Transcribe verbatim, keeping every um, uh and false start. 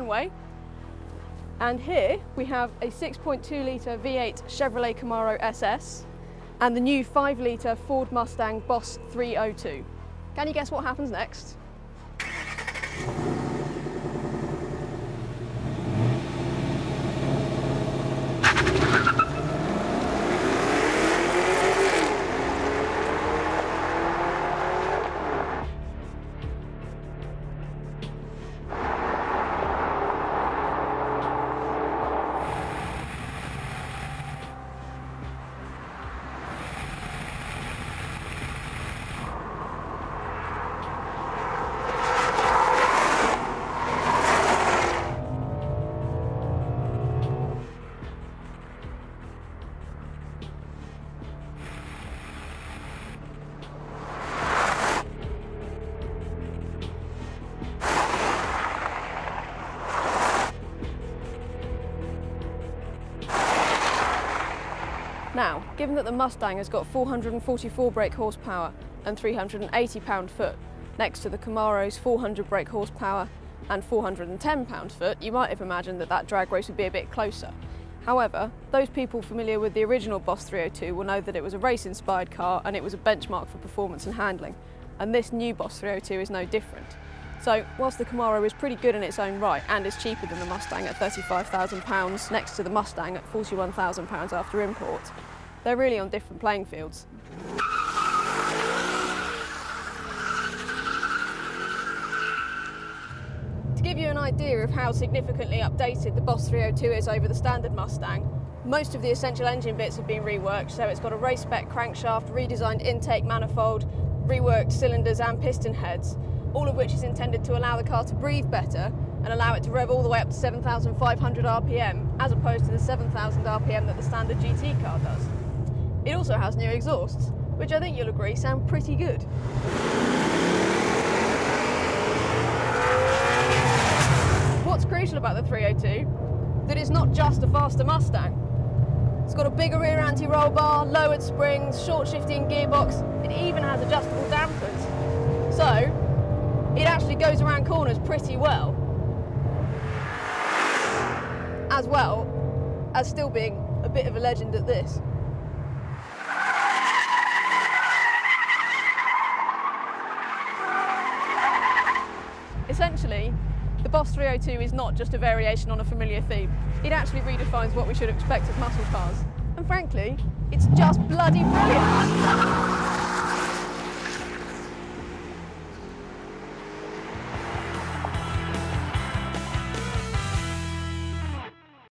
one way. And here we have a six point two litre V eight Chevrolet Camaro S S and the new five litre Ford Mustang Boss three oh two. Can you guess what happens next? Now, given that the Mustang has got four hundred forty-four brake horsepower and three hundred eighty pound-foot, next to the Camaro's four hundred brake horsepower and four hundred ten pound-foot, you might have imagined that that drag race would be a bit closer. However, those people familiar with the original Boss three oh two will know that it was a race-inspired car and it was a benchmark for performance and handling, and this new Boss three oh two is no different. So, whilst the Camaro is pretty good in its own right and is cheaper than the Mustang at thirty-five thousand pounds, next to the Mustang at forty-one thousand pounds after import, they're really on different playing fields. To give you an idea of how significantly updated the Boss three oh two is over the standard Mustang, most of the essential engine bits have been reworked, so it's got a race-spec crankshaft, redesigned intake manifold, reworked cylinders and piston heads, all of which is intended to allow the car to breathe better and allow it to rev all the way up to seven thousand five hundred R P M, as opposed to the seven thousand R P M that the standard G T car does. It also has new exhausts, which I think you'll agree sound pretty good. What's crucial about the three oh two? That it's not just a faster Mustang. It's got a bigger rear anti-roll bar, lowered springs, short shifting gearbox, it even has adjustable dampers. So, it actually goes around corners pretty well, as well as still being a bit of a legend at this. Essentially, the Boss three oh two is not just a variation on a familiar theme. It actually redefines what we should expect of muscle cars. And frankly, it's just bloody brilliant!